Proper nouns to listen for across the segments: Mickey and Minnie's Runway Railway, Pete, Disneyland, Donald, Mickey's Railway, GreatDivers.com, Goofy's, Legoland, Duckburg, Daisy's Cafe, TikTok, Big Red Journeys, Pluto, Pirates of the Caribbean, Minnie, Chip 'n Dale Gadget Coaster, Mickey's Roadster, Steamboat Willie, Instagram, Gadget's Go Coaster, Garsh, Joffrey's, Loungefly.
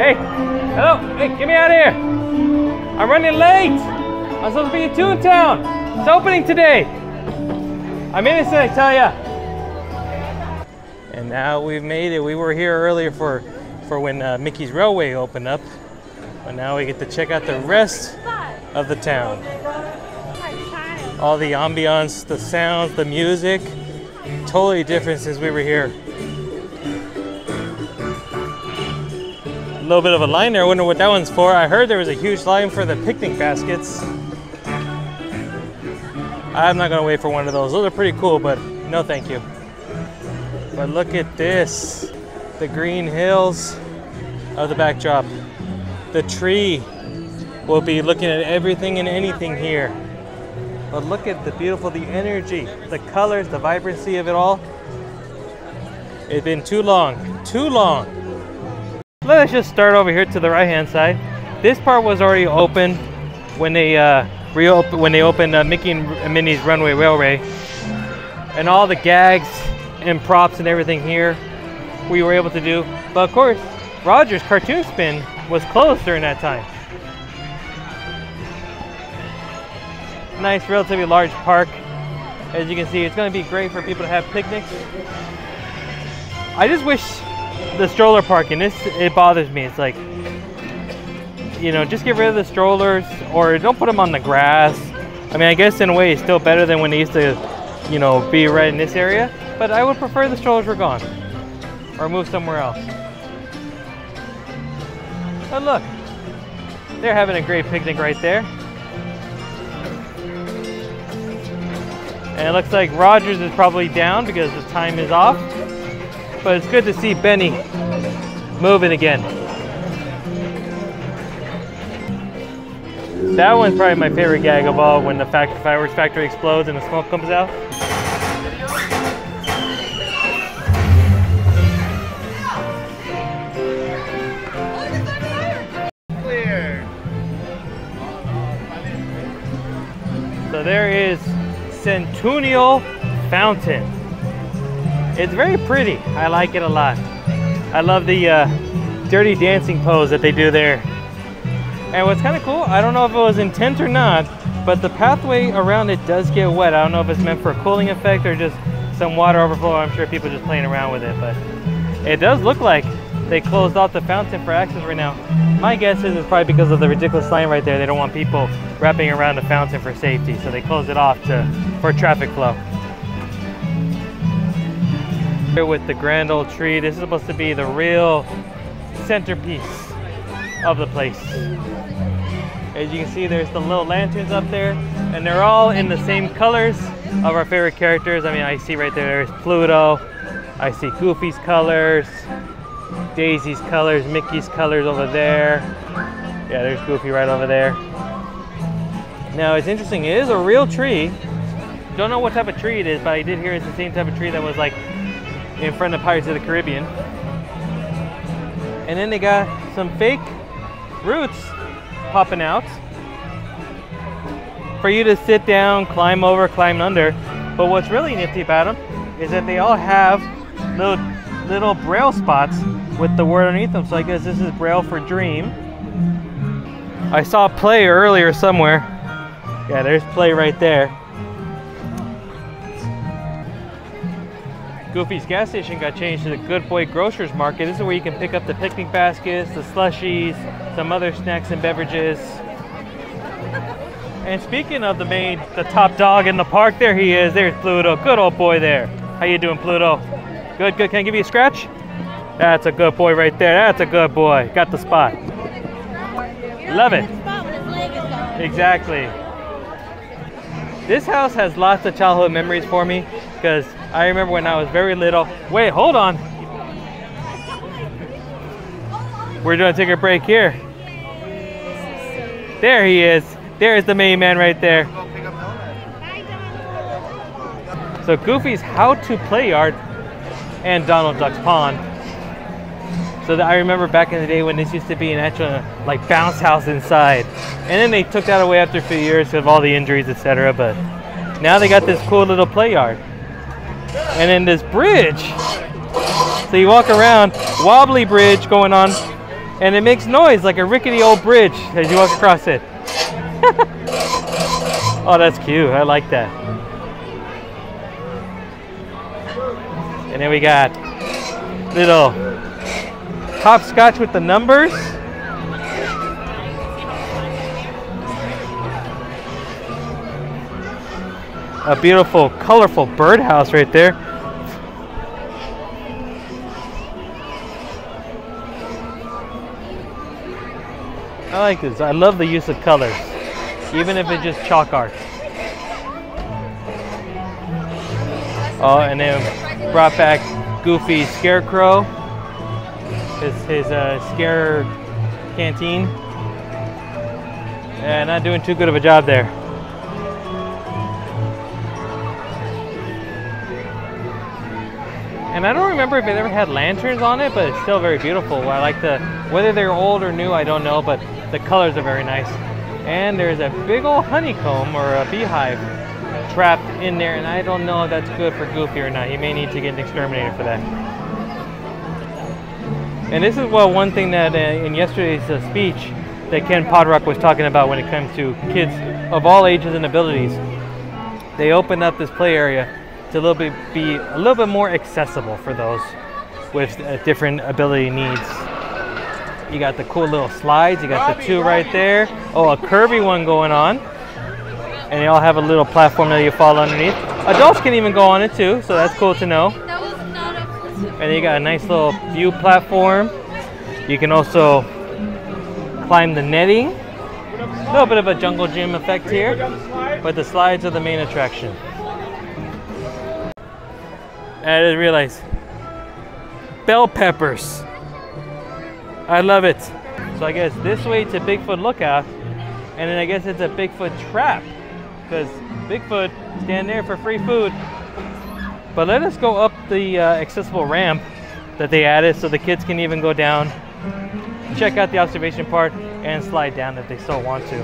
Hey, hello, hey, get me out of here. I'm running late. I'm supposed to be in Toontown. It's opening today. I'm innocent, I tell ya. And now we've made it. We were here earlier for when Mickey's Railway opened up. But now we get to check out the rest of the town. All the ambiance, the sounds, the music. Totally different since we were here. A little bit of a line there. I wonder what that one's for. I heard there was a huge line for the picnic baskets. I'm not gonna wait for one of those. Those are pretty cool, but no thank you. But look at this. The green hills of the backdrop. The tree. We'll be looking at everything and anything here. But look at the beautiful, the energy, the colors, the vibrancy of it all. It's been too long, too long. Let us just start over here to the right-hand side. This part was already open when they opened Mickey and Minnie's Runway Railway. And all the gags and props and everything here we were able to do. But of course, Roger's Cartoon Spin was closed during that time. Nice, relatively large park. As you can see, it's going to be great for people to have picnics. I just wish the stroller parking, it bothers me. It's like, you know, just get rid of the strollers or don't put them on the grass. I mean, I guess in a way it's still better than when they used to, you know, be right in this area, but I would prefer the strollers were gone or moved somewhere else. But look, they're having a great picnic right there. And it looks like Roger's is probably down because the time is off. But it's good to see Benny moving again. That one's probably my favorite gag of all, when the fireworks factory explodes and the smoke comes out. So there is Cen-Toon-ial Fountain. It's very pretty. I like it a lot. I love the dirty dancing pose that they do there. And what's kind of cool, I don't know if it was intent or not, but the pathway around it does get wet. I don't know if it's meant for a cooling effect or just some water overflow. I'm sure people just playing around with it, but it does look like they closed off the fountain for access right now. My guess is it's probably because of the ridiculous line right there. They don't want people wrapping around the fountain for safety, so they closed it off for traffic flow. Here with the grand old tree, this is supposed to be the real centerpiece of the place. As you can see, there's the little lanterns up there, and they're all in the same colors of our favorite characters. I mean, I see right there, there's Pluto. I see Goofy's colors. Daisy's colors, Mickey's colors over there. Yeah, there's Goofy right over there. Now, it's interesting, it is a real tree. Don't know what type of tree it is, but I did hear it's the same type of tree that was like in front of Pirates of the Caribbean. And then they got some fake roots popping out for you to sit down, climb over, climb under. But what's really nifty about them is that they all have little braille spots with the word underneath them. So I guess this is braille for dream. I saw play earlier somewhere. Yeah, there's play right there. Goofy's gas station got changed to the Good Boy Grocers Market. This is where you can pick up the picnic baskets, the slushies, some other snacks and beverages. And speaking of the top dog in the park, there he is. There's Pluto, good old boy there. How you doing, Pluto? Good, good, can I give you a scratch? That's a good boy right there, that's a good boy. Got the spot. Love it. Exactly. This house has lots of childhood memories for me because I remember when I was very little. Wait, hold on. We're gonna take a break here. There he is. There's the main man right there. So Goofy's How to Play Yard and Donald Duck's Pond. So I remember back in the day when this used to be an actual like bounce house inside, and then they took that away after a few years of all the injuries, etc. But now they got this cool little play yard, and then this bridge. So you walk around, wobbly bridge going on, and it makes noise like a rickety old bridge as you walk across it. Oh, that's cute. I like that. And then we got little hopscotch with the numbers. A beautiful, colorful birdhouse right there. I like this. I love the use of colors, even if it's just chalk art. Oh, and then brought back Goofy's Scarecrow. His scare canteen. Yeah, not doing too good of a job there. And I don't remember if it ever had lanterns on it, but it's still very beautiful. I like the, whether they're old or new, I don't know, but the colors are very nice. And there's a big old honeycomb or a beehive trapped in there, and I don't know if that's good for Goofy or not. He may need to get an exterminator for that. And this is, well, one thing that in yesterday's speech that Ken Podrock was talking about when it comes to kids of all ages and abilities. They opened up this play area to be a little bit more accessible for those with different ability needs. You got the cool little slides. You got the two right there. Oh, a curvy one going on. And they all have a little platform that you fall underneath. Adults can even go on it too, so that's cool to know. And you got a nice little view platform. You can also climb the netting. A little bit of a jungle gym effect here, but the slides are the main attraction. I didn't realize. Bell peppers. I love it. So I guess this way to Bigfoot Lookout, and then I guess it's a Bigfoot trap, because Bigfoot stand there for free food. But let us go up the accessible ramp that they added, so the kids can even go down, check out the observation part, and slide down if they so want to.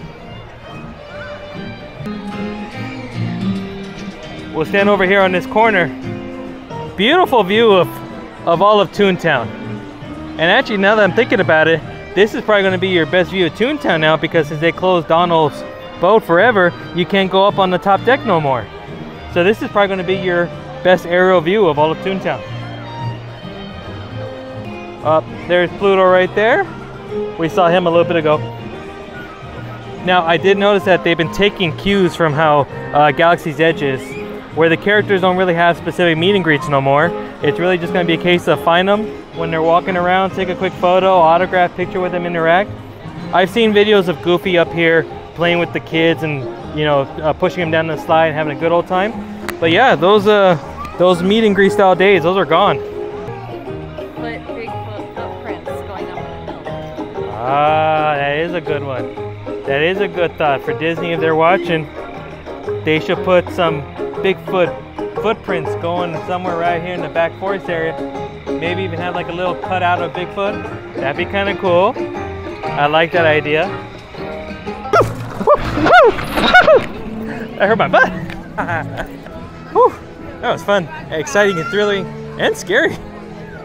We'll stand over here on this corner. Beautiful view of all of Toontown. And actually, now that I'm thinking about it, this is probably gonna be your best view of Toontown now, because since they closed Donald's boat forever, you can't go up on the top deck no more. So this is probably gonna be your best aerial view of all of Toontown. Up there's Pluto right there. We saw him a little bit ago. Now, I did notice that they've been taking cues from how Galaxy's Edge is, where the characters don't really have specific meet and greets no more. It's really just gonna be a case of find them when they're walking around, take a quick photo, autograph, picture with them, interact. I've seen videos of Goofy up here playing with the kids and, you know, pushing them down the slide and having a good old time. But yeah, those meet and greet style days, those are gone. But Bigfoot footprints going up in the hill. Ah, that is a good one. That is a good thought for Disney. If they're watching, they should put some Bigfoot footprints going somewhere right here in the back forest area. Maybe even have like a little cutout of Bigfoot. That'd be kind of cool. I like that idea. I hurt my butt. That was fun, exciting and thrilling and scary.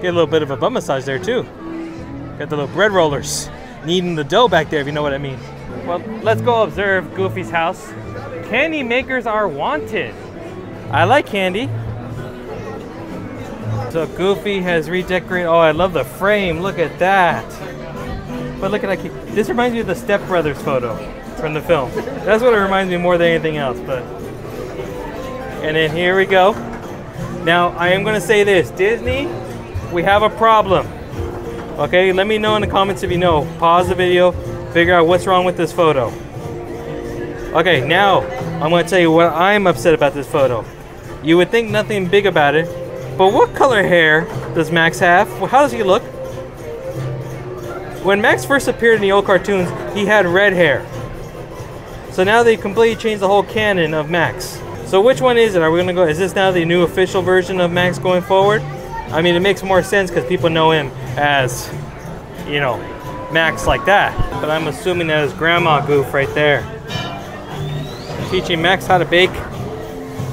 Get a little bit of a butt massage there too. Got the little bread rollers kneading the dough back there, if you know what I mean. Well, let's go observe Goofy's house. Candy makers are wanted. I like candy. So Goofy has redecorated. Oh, I love the frame. Look at that. But look at that. This reminds me of the Step Brothers photo from the film. That's what it reminds me more than anything else. But and then here we go. Now, I am going to say this. Disney, we have a problem. Okay, let me know in the comments if you know. Pause the video. Figure out what's wrong with this photo. Okay, now I'm going to tell you what I'm upset about this photo. You would think nothing big about it, but what color hair does Max have? How does he look? When Max first appeared in the old cartoons, he had red hair. So now they completely changed the whole canon of Max. So which one is it? Are we going to go, is this now the new official version of Max going forward? I mean, it makes more sense because people know him as, you know, Max like that. But I'm assuming that is Grandma Goof right there, teaching Max how to bake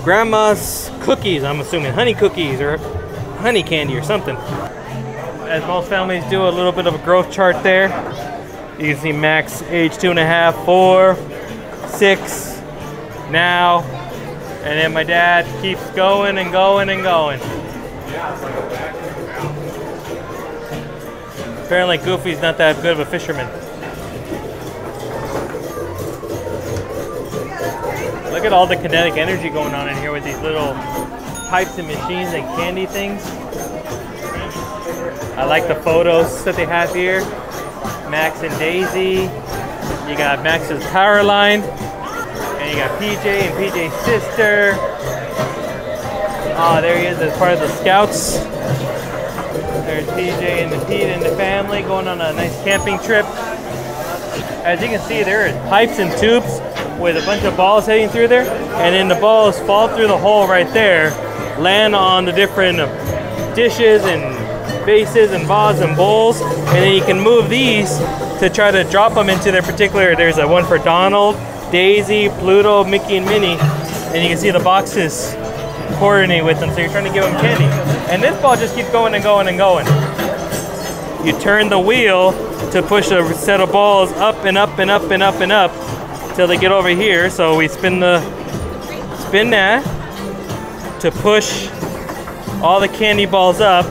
grandma's cookies, I'm assuming honey cookies or honey candy or something. as most families do, a little bit of a growth chart there. You can see Max age 2.5, 4, 6, now, and then my dad keeps going and going and going. Apparently Goofy's not that good of a fisherman. Look at all the kinetic energy going on in here with these little pipes and machines and candy things. I like the photos that they have here. Max and Daisy. You got Max's power line. And you got PJ and PJ's sister. Oh, there he is as part of the scouts. There's PJ and the Pete and the family going on a nice camping trip. As you can see, there is pipes and tubes with a bunch of balls heading through there, and then the balls fall through the hole right there, land on the different dishes and vases and vases and bowls, and then you can move these to try to drop them into their particular, there's a one for Donald, Daisy, Pluto, Mickey and Minnie, and you can see the boxes coordinate with them, so you're trying to give them candy. And this ball just keeps going and going and going. You turn the wheel to push a set of balls up and up and up and up and up, till they get over here. So we spin that to push all the candy balls up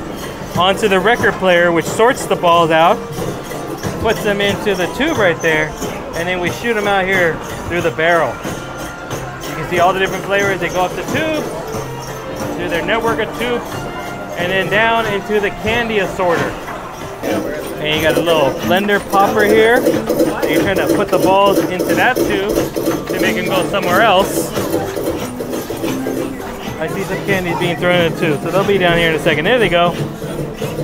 onto the record player, which sorts the balls out, puts them into the tube right there, and then we shoot them out here through the barrel. You can see all the different flavors. They go up the tube, through their network of tubes, and then down into the candy assorter. And you got a little blender popper here. You're trying to put the balls into that tube to make them go somewhere else. I see some candies being thrown in it too, so they'll be down here in a second. There they go.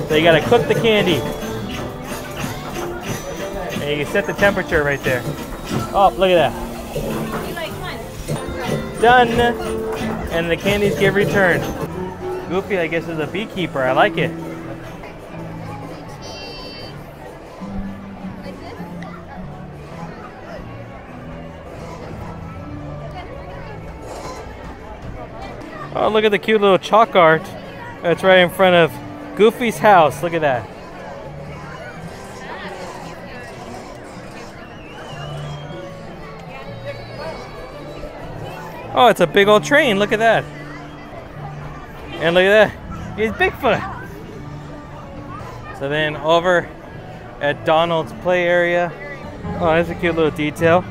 So you gotta cook the candy. And you set the temperature right there. Oh, look at that. Done. And the candies get returned. Goofy, I guess, is a beekeeper. I like it. Oh, look at the cute little chalk art that's right in front of Goofy's house. Look at that. Oh, it's a big old train. Look at that. And look at that. He's Bigfoot. So then over at Donald's play area. Oh, that's a cute little detail.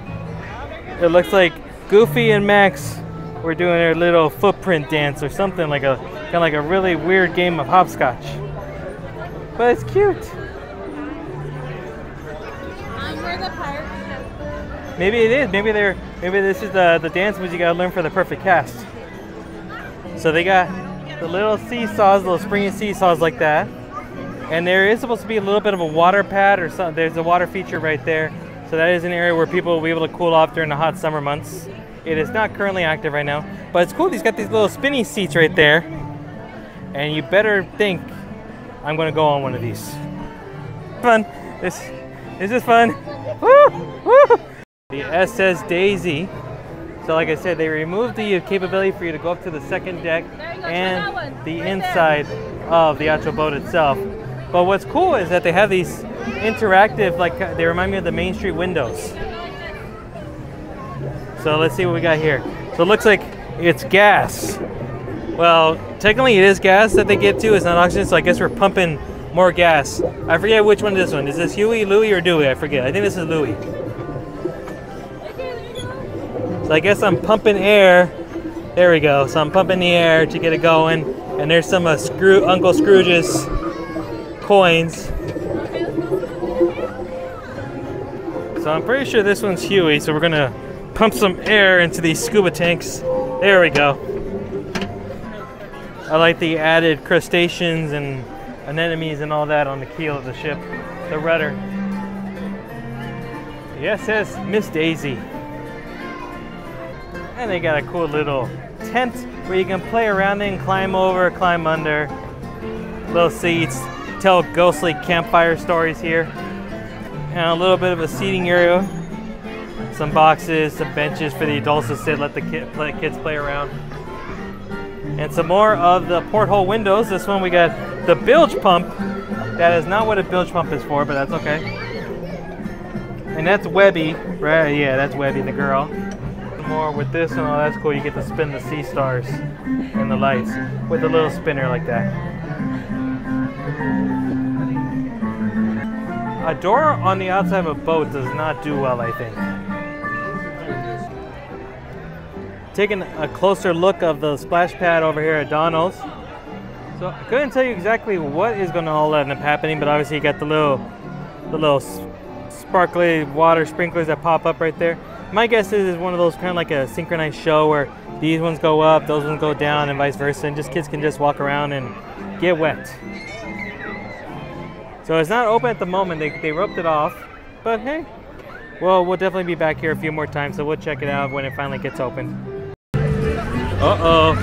It looks like Goofy and Max we're doing their little footprint dance or something, like a kind of like a really weird game of hopscotch. But it's cute. We're the pirates. Maybe it is. Maybe this is the dance moves you gotta learn for the perfect cast. So they got the little seesaws, little springy seesaws like that. And there is supposed to be a little bit of a water pad or something. There's a water feature right there. So that is an area where people will be able to cool off during the hot summer months. It is not currently active right now, but it's cool. He's got these little spinny seats right there, and you better think I'm gonna go on one of these. Fun. This is fun. Woo! Woo! The SS Daisy. So like I said, they removed the capability for you to go up to the second deck and the inside of the actual boat itself. But what's cool is that they have these interactive, like they remind me of the Main Street windows. So let's see what we got here. So it looks like it's gas. Well, technically it is gas that they get to. It's not oxygen, so I guess we're pumping more gas. I forget which one is this one. Is this Huey, Louie, or Dewey? I forget. I think this is Louie. So I guess I'm pumping air. There we go. So I'm pumping the air to get it going. And there's some Uncle Scrooge's coins. So I'm pretty sure this one's Huey, so we're gonna pump some air into these scuba tanks. There we go. I like the added crustaceans and anemones and all that on the keel of the ship, the rudder. Yes, yes, Miss Daisy. And they got a cool little tent where you can play around in, climb over, climb under. Little seats, tell ghostly campfire stories here. And a little bit of a seating area. Some boxes, some benches for the adults to sit, let the kids play around. And some more of the porthole windows. This one we got the bilge pump That is not what a bilge pump is for, but that's okay. And that's Webby, right? Yeah, that's Webby, the girl. More with this and all, that's cool. You get to spin the sea stars and the lights with a little spinner like that. A door on the outside of a boat does not do well, I think. Taking a closer look of the splash pad over here at Donald's. So I couldn't tell you exactly what is going to all end up happening, but obviously you got the little sparkly water sprinklers that pop up right there. My guess is one of those kind of like a synchronized show where these ones go up, those ones go down, and vice versa, and just kids can just walk around and get wet. So it's not open at the moment, they roped it off, but hey, well, we'll definitely be back here a few more times, so we'll check it out when it finally gets open. Uh-oh.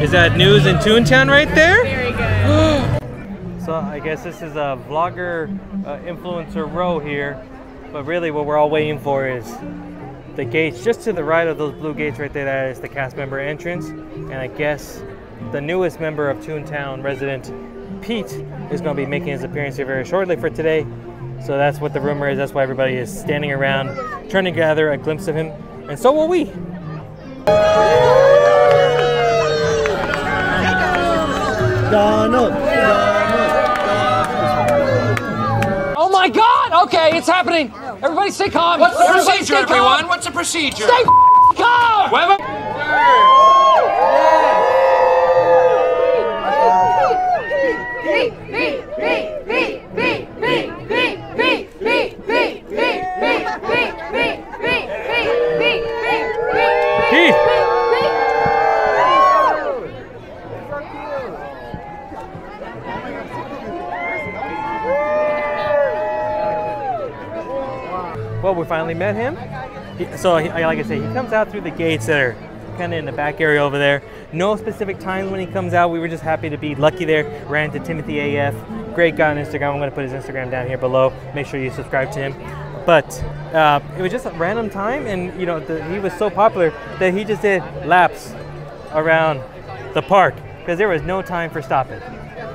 Is that news in Toontown right there? Very good. So I guess this is a vlogger influencer row here, but really what we're all waiting for is the gates just to the right of those blue gates right there. That is the cast member entrance, and I guess the newest member of Toontown resident, Pete, is going to be making his appearance here very shortly for today. So that's what the rumor is. That's why everybody is standing around trying to gather a glimpse of him. And so will we. Donald! Oh my God! Okay, it's happening. Everybody stay calm. What's the procedure, everyone? What's the procedure? Stay calm! Well, we finally met him. Like I said, he comes out through the gates that are kind of in the back area over there. No specific times when he comes out. We were just happy to be lucky there. Ran to Timothy AF, great guy on Instagram. I'm going to put his Instagram down here below. Make sure you subscribe to him. But it was just a random time, and you know he was so popular that he just did laps around the park because there was no time for stopping.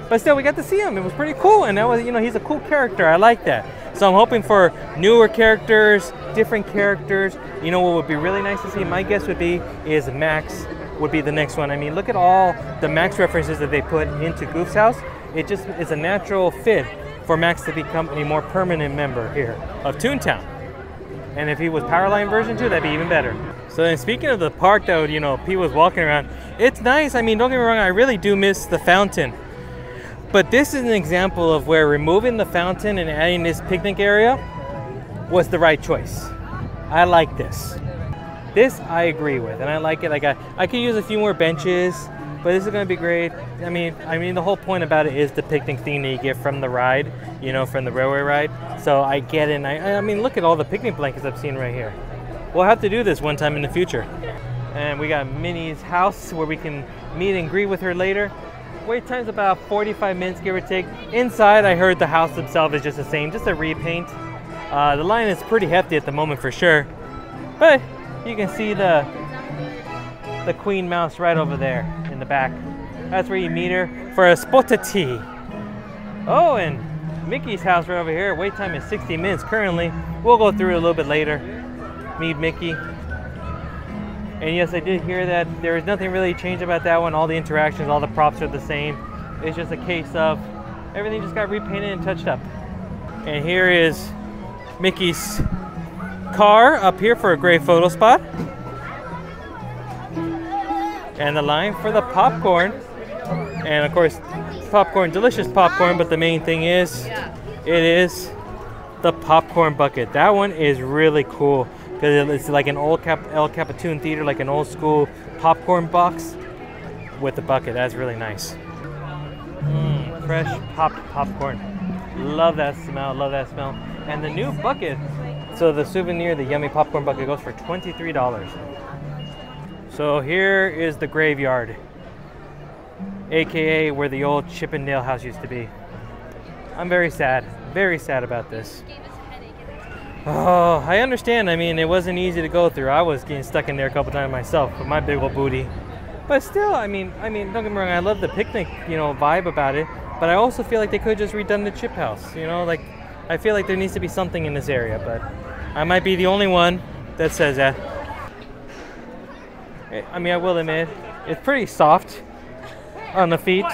But still, we got to see him. It was pretty cool, and that was, you know, he's a cool character. I like that. So I'm hoping for newer characters, different characters. You know what would be really nice to see, my guess would be, is Max would be the next one. I mean, look at all the Max references that they put into Goof's house. It just is a natural fit for Max to become a more permanent member here of Toontown. And if he was Powerline version 2, that'd be even better. So then speaking of the park that, you know, Pete was walking around, it's nice. I mean, don't get me wrong, I really do miss the fountain. But this is an example of where removing the fountain and adding this picnic area was the right choice. I like this. This I agree with, and I like it. Like I could use a few more benches, but this is going to be great. I mean, the whole point about it is the picnic theme that you get from the ride, you know, from the railway ride. So I get it. And I mean, look at all the picnic blankets I've seen right here. We'll have to do this one time in the future. And we got Minnie's house where we can meet and greet with her later. Wait time's about 45 minutes, give or take. Inside, I heard the house itself is just the same, just a repaint. The line is pretty hefty at the moment for sure. But you can see the queen mouse right over there in the back. That's where you meet her for a spot of tea. Oh, and Mickey's house right over here. Wait time is 60 minutes currently. We'll go through a little bit later. Meet Mickey. And yes, I did hear that there is nothing really changed about that one. All the interactions, all the props are the same. It's just a case of everything just got repainted and touched up. And here is Mickey's car up here for a great photo spot. And the line for the popcorn. And of course, popcorn, delicious popcorn, but the main thing is, it is the popcorn bucket. That one is really cool. Because it's like an old Cap El Capitoon theater, like an old school popcorn box with a bucket. That's really nice. Fresh popped popcorn. Love that smell, love that smell. And the new bucket, so the souvenir, the yummy popcorn bucket, goes for $23. So here is the graveyard, AKA where the old Chip 'n Dale house used to be. I'm very sad about this. Oh, I understand. I mean, it wasn't easy to go through. I was getting stuck in there a couple times myself with my big old booty. But still, I mean, don't get me wrong. I love the picnic, you know, vibe about it. But I also feel like they could have just redone the chip house, you know? Like, I feel like there needs to be something in this area, but I might be the only one that says that. I mean, I will admit, it's pretty soft on the feet.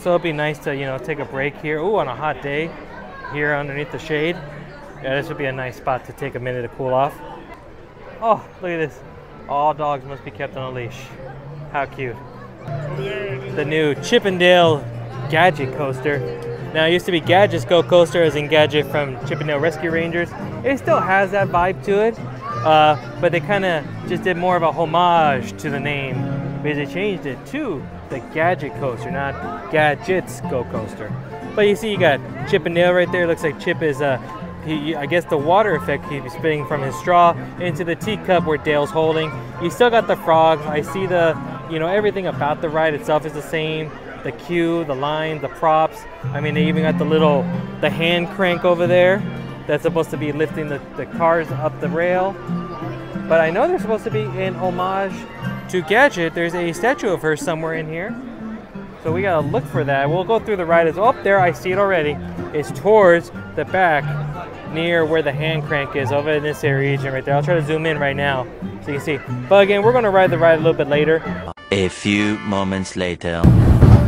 So it'd be nice to, you know, take a break here. Ooh, on a hot day here underneath the shade. Yeah, this would be a nice spot to take a minute to cool off. Oh, look at this. All dogs must be kept on a leash. How cute. The new Chip 'n Dale Gadget Coaster. Now, it used to be Gadget's Go Coaster, as in Gadget from Chip 'n Dale Rescue Rangers. It still has that vibe to it, but they kind of just did more of a homage to the name because they changed it to the Gadget Coaster, not Gadget's Go Coaster. But you see, you got Chip 'n Dale right there. It looks like Chip is I guess the water effect keeps spitting from his straw into the teacup where Dale's holding. You still got the frogs. I see the, you know, everything about the ride itself is the same. The queue, the lines, the props. I mean, they even got the hand crank over there that's supposed to be lifting the cars up the rail. But I know there's supposed to be an homage to Gadget. There's a statue of her somewhere in here. So we gotta look for that. We'll go through the ride. It's up there, I see it already. It's towards the back, near where the hand crank is, over in this area region right there. I'll try to zoom in right now so you can see. But again, we're gonna ride the ride a little bit later. A few moments later.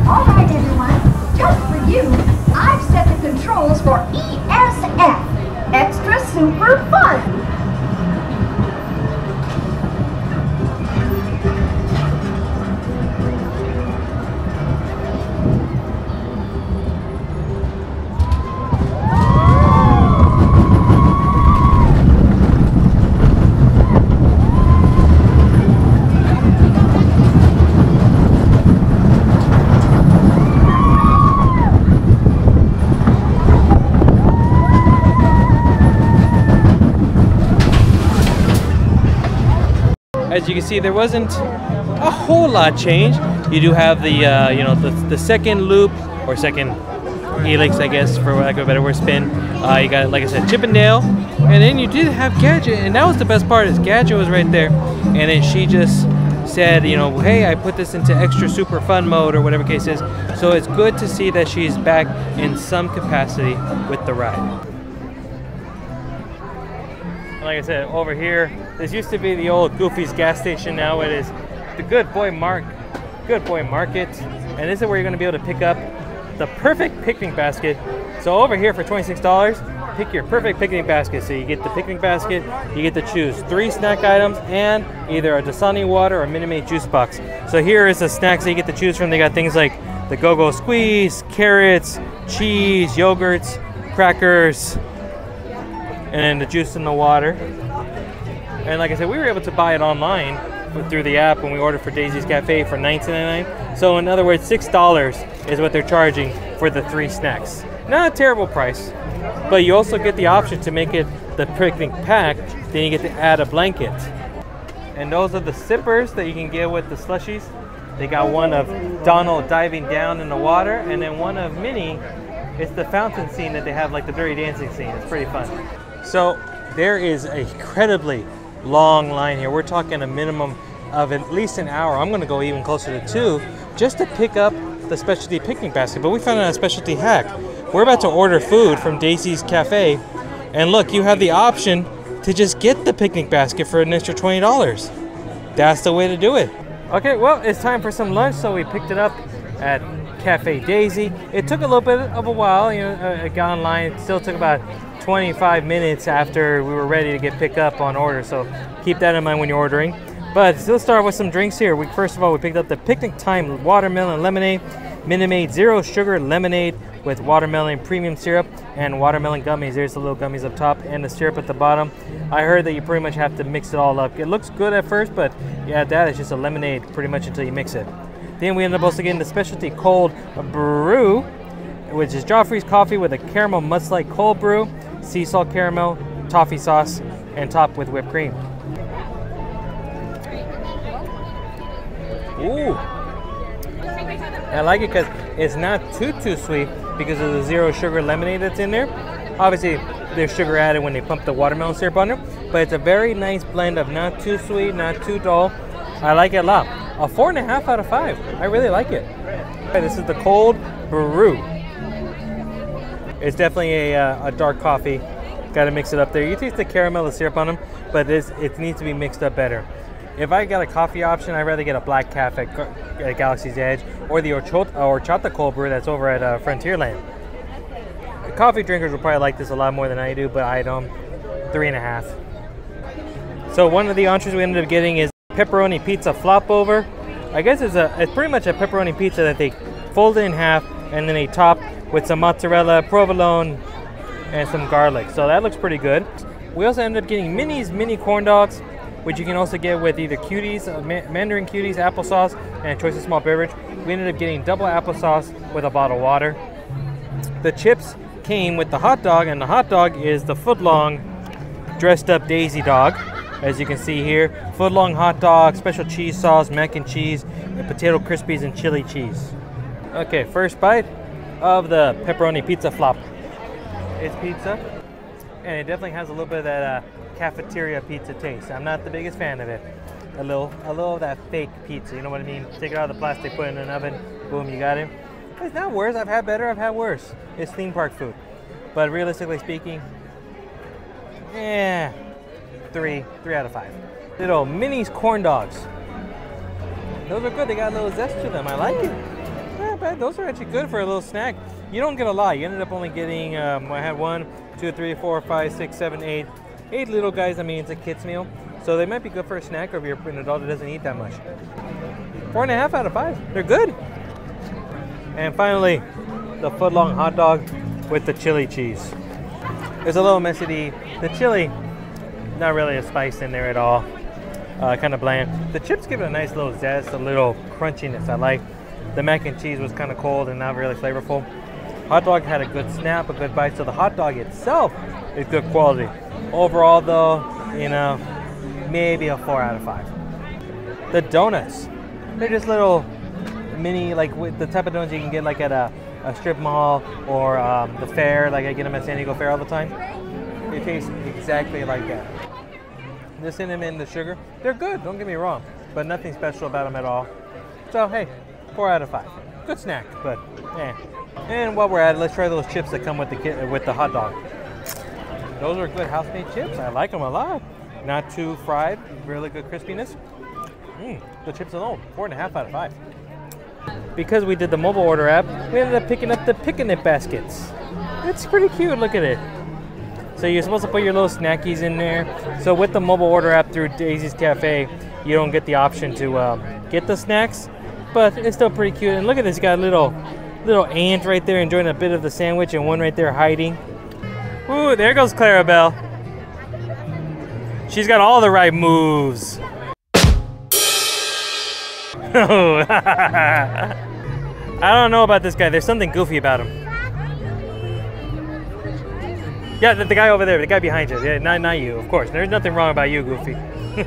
All right, everyone, just for you, I've set the controls for ESF, Extra Super Fun. As you can see, there wasn't a whole lot change. You do have the, you know, the second loop or second helix, I guess, for lack of a better word, spin. You got, like I said, Chip 'n Dale, and then you did have Gadget, and that was the best part. Is Gadget was right there, and then she just said, you know, hey, I put this into extra super fun mode or whatever the case is. So it's good to see that she's back in some capacity with the ride. Like I said, over here, this used to be the old Goofy's gas station. Now it is the Good Boy Market, and this is where you're going to be able to pick up the perfect picnic basket. So over here for $26, pick your perfect picnic basket. So you get the picnic basket, you get to choose 3 snack items and either a Dasani water or Minimate juice box. So here is the snacks that you get to choose from. They got things like the Go-Go Squeeze, carrots, cheese, yogurts, crackers, and then the juice and the water. And like I said, we were able to buy it online through the app when we ordered for Daisy's Cafe for $19.99. So in other words, $6 is what they're charging for the 3 snacks. Not a terrible price, but you also get the option to make it the picnic pack, then you get to add a blanket. And those are the sippers that you can get with the slushies. They got one of Donald diving down in the water, and then one of Minnie. It's the fountain scene that they have, like the dirty dancing scene. It's pretty fun. So there is an incredibly long line here. We're talking a minimum of at least an hour. I'm going to go even closer to 2 just to pick up the specialty picnic basket. But we found out a specialty hack. We're about to order food from Daisy's Cafe. And look, you have the option to just get the picnic basket for an extra $20. That's the way to do it. Okay, well, it's time for some lunch. So we picked it up at Cafe Daisy. It took a little bit of a while. You know, it got online. It still took about 25 minutes after we were ready to get pick up on order, so keep that in mind when you're ordering. But let's start with some drinks here. First of all, we picked up the Picnic Time Watermelon Lemonade, Minimate Zero Sugar Lemonade with watermelon premium syrup and watermelon gummies. There's the little gummies up top and the syrup at the bottom. I heard that you pretty much have to mix it all up. It looks good at first, but yeah, that is just a lemonade pretty much until you mix it. Then we ended up also getting the specialty cold brew, which is Joffrey's coffee with a caramel must-like cold brew, sea salt caramel, toffee sauce, and topped with whipped cream. Ooh, I like it because it's not too sweet because of the zero sugar lemonade that's in there. Obviously, there's sugar added when they pump the watermelon syrup on there, but it's a very nice blend of not too sweet, not too dull. I like it a lot. A 4.5 out of 5. I really like it. This is the cold brew. It's definitely a dark coffee. Got to mix it up there. You taste the caramel, the syrup on them, but it needs to be mixed up better. If I got a coffee option, I'd rather get a black calf at Galaxy's Edge or the Orchota cold brew that's over at Frontierland. Coffee drinkers will probably like this a lot more than I do, but I don't. 3.5. So one of the entrees we ended up getting is pepperoni pizza flop over. I guess it's pretty much a pepperoni pizza that they fold it in half and then they top with some mozzarella, provolone, and some garlic. So that looks pretty good. We also ended up getting Minnie's mini corn dogs, which you can also get with either cuties, mandarin cuties, applesauce, and a choice of small beverage. We ended up getting double applesauce with a bottle of water. The chips came with the hot dog, and the hot dog is the foot-long dressed up Daisy dog, as you can see here. Foot-long hot dog, special cheese sauce, mac and cheese, and potato crispies and chili cheese. Okay, first bite of the pepperoni pizza flop. It's pizza, and it definitely has a little bit of that cafeteria pizza taste. I'm not the biggest fan of it. A little of that fake pizza, you know what I mean? Take it out of the plastic, put it in an oven, boom, you got it. It's not worse, I've had better, I've had worse. It's theme park food. But realistically speaking, yeah, 3 out of 5. Little Minnie's corn dogs. Those are good, they got a little zest to them, I like it. Yeah, but those are actually good for a little snack. You don't get a lot, you ended up only getting, I had 1, 2, 3, 4, 5, 6, 7, 8 little guys. I mean, it's a kid's meal, so they might be good for a snack, or if you're an adult that doesn't eat that much. 4.5 out of 5. They're good. And finally, the foot-long hot dog with the chili cheese. It's a little messy to eat. The chili, not really a spice in there at all. Kind of bland. The chips give it a nice little zest, a little crunchiness I like. The mac and cheese was kind of cold and not really flavorful. Hot dog had a good snap, a good bite, so the hot dog itself is good quality. Overall though, you know, maybe a 4 out of 5. The donuts, they're just little mini, like with the type of donuts you can get like at a strip mall or the fair, like I get them at San Diego Fair all the time. They taste exactly like that. The cinnamon, the sugar, they're good, don't get me wrong, but nothing special about them at all. So hey, 4 out of 5. Good snack, but eh. And while we're at it, let's try those chips that come with the hot dog. Those are good house-made chips. I like them a lot. Not too fried, really good crispiness. The chips alone, 4.5 out of 5. Because we did the mobile order app, we ended up picking up the picnic baskets. It's pretty cute, look at it. So you're supposed to put your little snackies in there. So with the mobile order app through Daisy's Cafe, you don't get the option to get the snacks, but it's still pretty cute. And look at this, you got a little ant right there enjoying a bit of the sandwich and one right there hiding. Ooh, there goes Clarabelle. She's got all the right moves. Oh, I don't know about this guy. There's something goofy about him. Yeah, the guy over there, the guy behind you. Yeah, not you, of course. There's nothing wrong about you, Goofy. Are you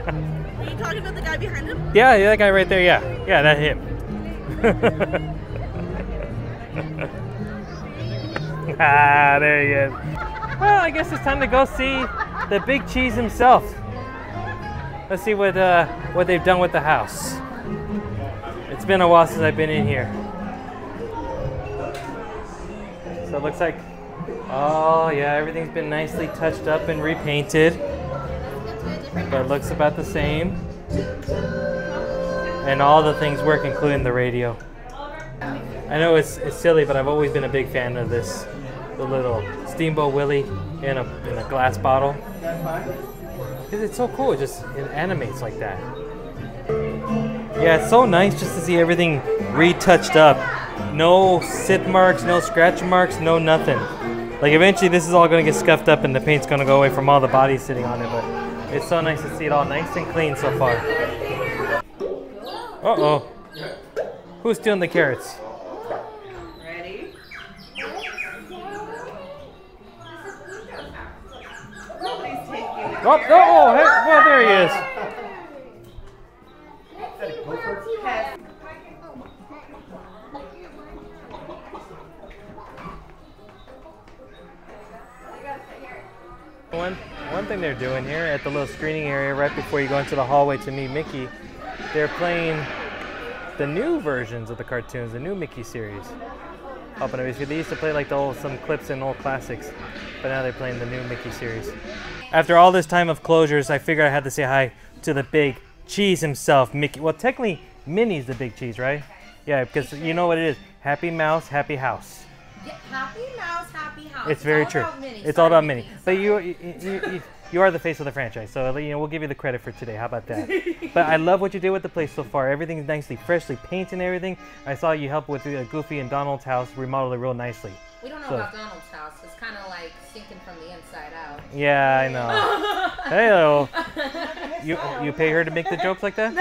talking about the guy behind him? Yeah, that guy right there. Yeah, that's him. Ah, there he is. Well, I guess it's time to go see the Big Cheese himself. Let's see what they've done with the house. It's been a while since I've been in here. So it looks like, oh yeah, everything's been nicely touched up and repainted. But it looks about the same. And all the things work, including the radio. I know it's silly, but I've always been a big fan of this. The little Steamboat Willie in a glass bottle. Because it's so cool, it animates like that. Yeah, it's so nice just to see everything retouched up. No sip marks, no scratch marks, no nothing. Like eventually this is all gonna get scuffed up and the paint's gonna go away from all the bodies sitting on it, but it's so nice to see it all nice and clean so far. Uh-oh. Who's stealing the carrots? Ready? Nobody's taking it. Oh, hey, well, there he is. One thing they're doing here at the little screening area right before you go into the hallway to meet Mickey, they're playing the new versions of the cartoons, the new Mickey series. Up and they used to play like the old, some clips and old classics, but now they're playing the new Mickey series. After all this time of closures, I figured I had to say hi to the big cheese himself, Mickey. Well, technically, Minnie's the big cheese, right? Yeah, because you know what it is. Happy mouse, happy house. Yeah, happy mouse, happy house. It's very true. It's all about Minnie. But you are the face of the franchise, so you know we'll give you the credit for today. How about that? But I love what you did with the place so far. Everything's nicely, freshly painted and everything. I saw you help with Goofy and Donald's house, remodeled it real nicely. We don't know about Donald's house. It's kind of like stinking from the inside out. Yeah, I know. Hey, you pay her to make the jokes like that?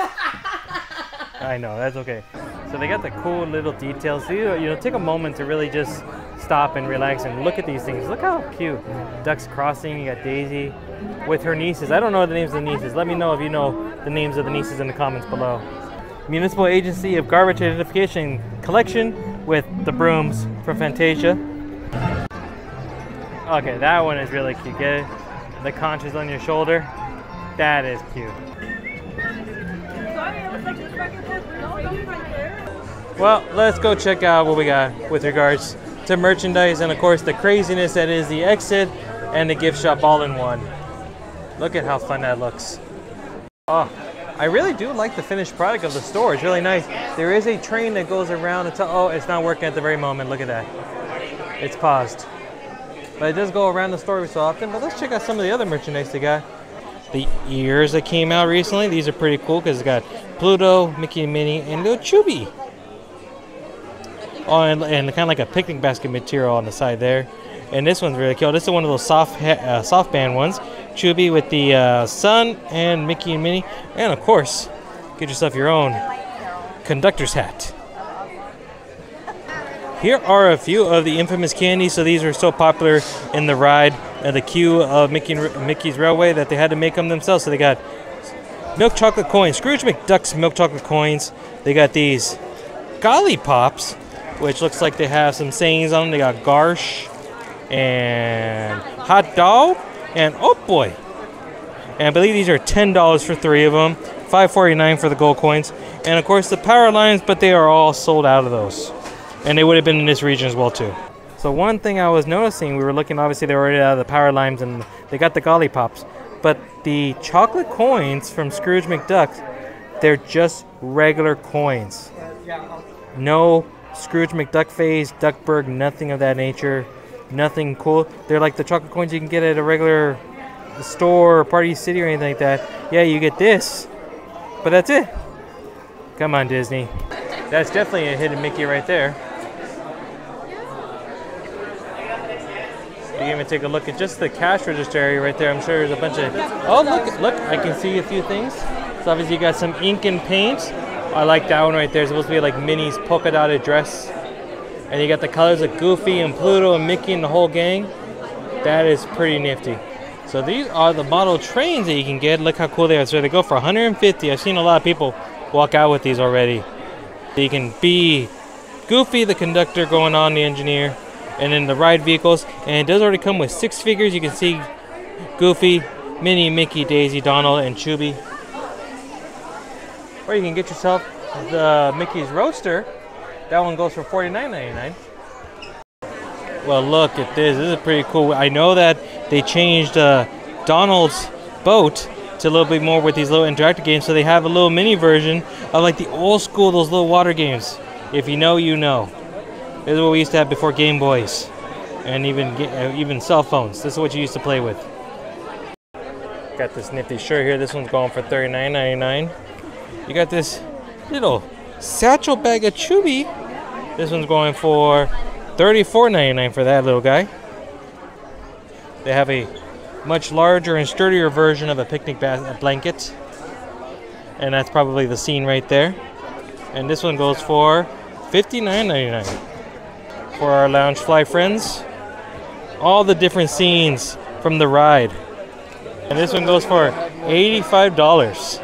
I know, that's okay. So they got the cool little details. So you know, take a moment to really just stop and relax and look at these things. Look how cute. Ducks Crossing, you got Daisy with her nieces. I don't know the names of the nieces. Let me know if you know the names of the nieces in the comments below. Municipal Agency of Garbage Identification Collection with the brooms from Fantasia. Okay, that one is really cute. Get it? The conch is on your shoulder. That is cute. Well, let's go check out what we got with regards to merchandise and of course the craziness that is the exit and the gift shop all in one. Look at how fun that looks. Oh, I really do like the finished product of the store. It's really nice. There is a train that goes around until, oh, it's not working at the very moment. Look at that. It's paused. But it does go around the store so often. But let's check out some of the other merchandise they got. The ears that came out recently. These are pretty cool because it's got Pluto, Mickey and Minnie, and little Chubby. Oh, and kind of like a picnic basket material on the side there. And this one's really cool. This is one of those soft band ones. Chubby with the sun and Mickey and Minnie. And of course, get yourself your own conductor's hat. Here are a few of the infamous candies. So these are so popular in the ride and the queue of Mickey's Railway that they had to make them themselves. So they got milk chocolate coins, Scrooge McDuck's milk chocolate coins. They got these Golly Pops, which looks like they have some sayings on them. They got Garsh and Hot Dog and Oh Boy. And I believe these are $10 for three of them, $5.49 for the gold coins. And of course the power lines, but they are all sold out of those. And they would have been in this region as well too. So one thing I was noticing, we were looking, obviously they were already out of the power lines and they got the Golly Pops. But the chocolate coins from Scrooge McDuck, they're just regular coins. No Scrooge McDuck phase, Duckburg, nothing of that nature. Nothing cool. They're like the chocolate coins you can get at a regular store or Party City or anything like that. Yeah, you get this, but that's it. Come on, Disney. That's definitely a hidden Mickey right there. You can even take a look at just the cash register area right there. I'm sure there's a bunch of, oh, look, I can see a few things. So obviously you got some ink and paint. I like that one right there. It's supposed to be like Minnie's polka dotted dress. And you got the colors of Goofy and Pluto and Mickey and the whole gang. That is pretty nifty. So these are the model trains that you can get. Look how cool they are. So they go for $150. I've seen a lot of people walk out with these already. You can be Goofy, the conductor going on, the engineer, and then the ride vehicles. And it does already come with 6 figures. You can see Goofy, Minnie, Mickey, Daisy, Donald, and Chubby. Or you can get yourself the Mickey's Roadster. That one goes for $49.99. Well, look at this. This is pretty cool. I know that they changed Donald's boat to a little bit more with these little interactive games. So they have a little mini version of like the old school, those little water games. If you know, you know. This is what we used to have before Game Boys and even cell phones. This is what you used to play with. Got this nifty shirt here. This one's going for $39.99. You got this little satchel bag of Chubby. This one's going for $34.99 for that little guy. They have a much larger and sturdier version of a picnic blanket. And that's probably the scene right there. And this one goes for $59.99. For our Loungefly friends, all the different scenes from the ride. And this one goes for $85.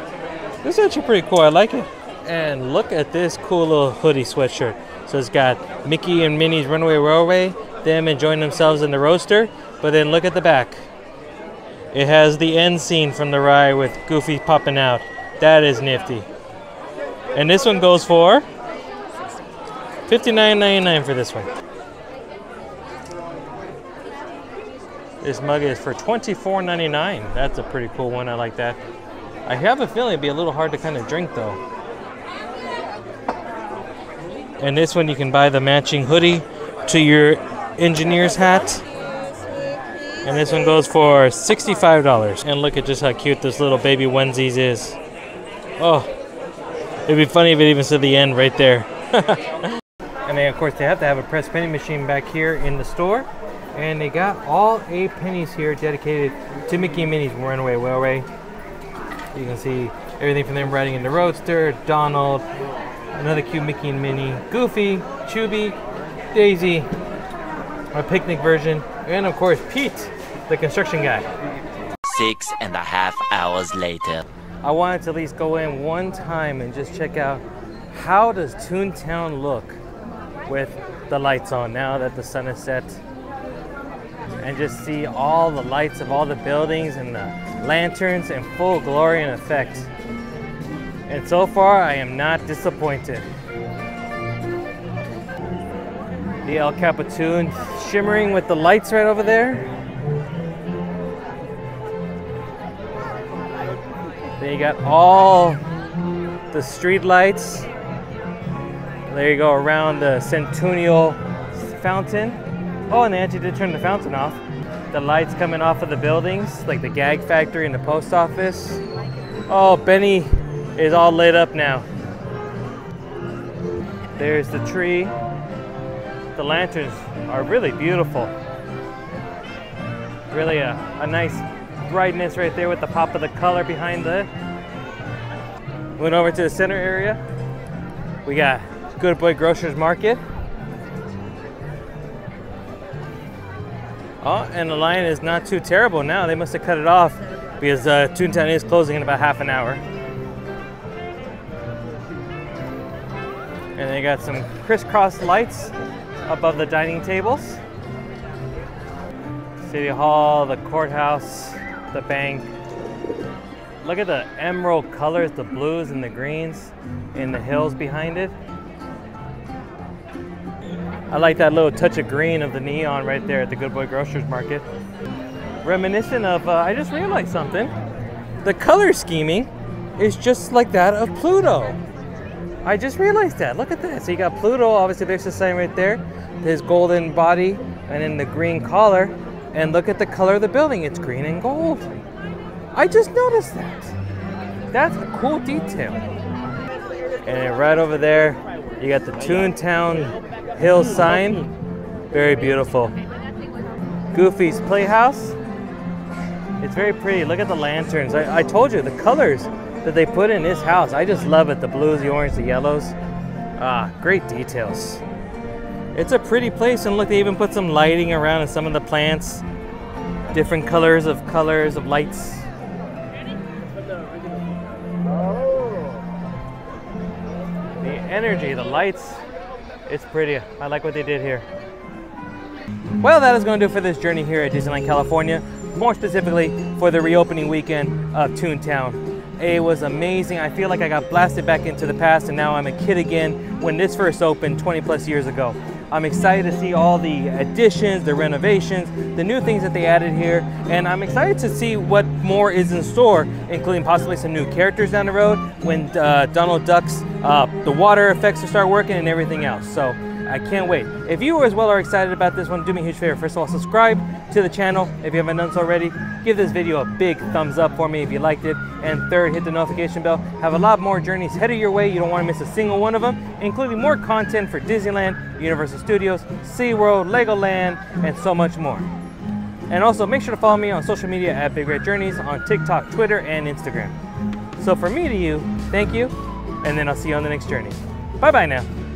This is actually pretty cool. I like it. And look at this cool little hoodie sweatshirt. So it's got Mickey and Minnie's Runway Railway, them enjoying themselves in the Roadster, but then look at the back. It has the end scene from the ride with Goofy popping out. That is nifty. And this one goes for $59.99 for this one. This mug is for $24.99. That's a pretty cool one. I like that. I have a feeling it'd be a little hard to kind of drink though. And this one you can buy the matching hoodie to your engineer's hat. And this one goes for $65. And look at just how cute this little baby onesies is. Oh, it'd be funny if it even said the end right there. And then of course they have to have a press penny machine back here in the store. And they got all 8 pennies here dedicated to Mickey and Minnie's Runway Railway. You can see everything from them riding in the Roadster, Donald, another cute Mickey and Minnie, Goofy, Chubby, Daisy, a picnic version, and of course Pete, the construction guy. 6.5 hours later. I wanted to at least go in one time and just check out how does Toontown look with the lights on now that the sun has set, and just see all the lights of all the buildings and the lanterns in full glory and effect. And so far, I am not disappointed. The El Capitoon shimmering with the lights right over there. They got all the street lights. There you go, around the Cen-Toon-ial Fountain. Oh, and they actually did turn the fountain off. The lights coming off of the buildings, like the Gag Factory and the post office. Oh, Benny is all lit up now. There's the tree. The lanterns are really beautiful. Really a nice brightness right there with the pop of the color behind the. Went over to the center area. We got Good Boy Grocers Market. Oh, and the line is not too terrible now. They must have cut it off because Toontown is closing in about half an hour. And they got some crisscross lights above the dining tables. City Hall, the courthouse, the bank. Look at the emerald colors, the blues and the greens, and the hills behind it. I like that little touch of green of the neon right there at the Good Boy Grocers Market. Reminiscent of, I just realized something. The color scheming is just like that of Pluto. I just realized that. Look at that. So you got Pluto, obviously there's the sign right there, his golden body, and then the green collar. And look at the color of the building. It's green and gold. I just noticed that. That's a cool detail. And then right over there, you got the Toontown Hill sign. Very beautiful. Goofy's Playhouse. It's very pretty. Look at the lanterns. I told you, the colors that they put in this house. I just love it. The blues, the orange, the yellows. Ah, great details. It's a pretty place, and look, they even put some lighting around in some of the plants. Different colors of lights. The energy, the lights, it's pretty. I like what they did here. Well, that is going to do it for this journey here at Disneyland, California. More specifically, for the reopening weekend of Toontown. It was amazing. I feel like I got blasted back into the past and now I'm a kid again when this first opened 20 plus years ago. I'm excited to see all the additions, the renovations, the new things that they added here, and I'm excited to see what more is in store, including possibly some new characters down the road when Donald Duck's the water effects will start working and everything else. So I can't wait. If you as well are excited about this one, do me a huge favor. First of all, subscribe to the channel if you haven't done so already. Give this video a big thumbs up for me if you liked it. And third, hit the notification bell. Have a lot more journeys headed your way. You don't want to miss a single one of them, including more content for Disneyland, Universal Studios, SeaWorld, Legoland, and so much more. And also make sure to follow me on social media at Big Red Journeys on TikTok, Twitter, and Instagram. So from me to you, thank you, and then I'll see you on the next journey. Bye-bye now.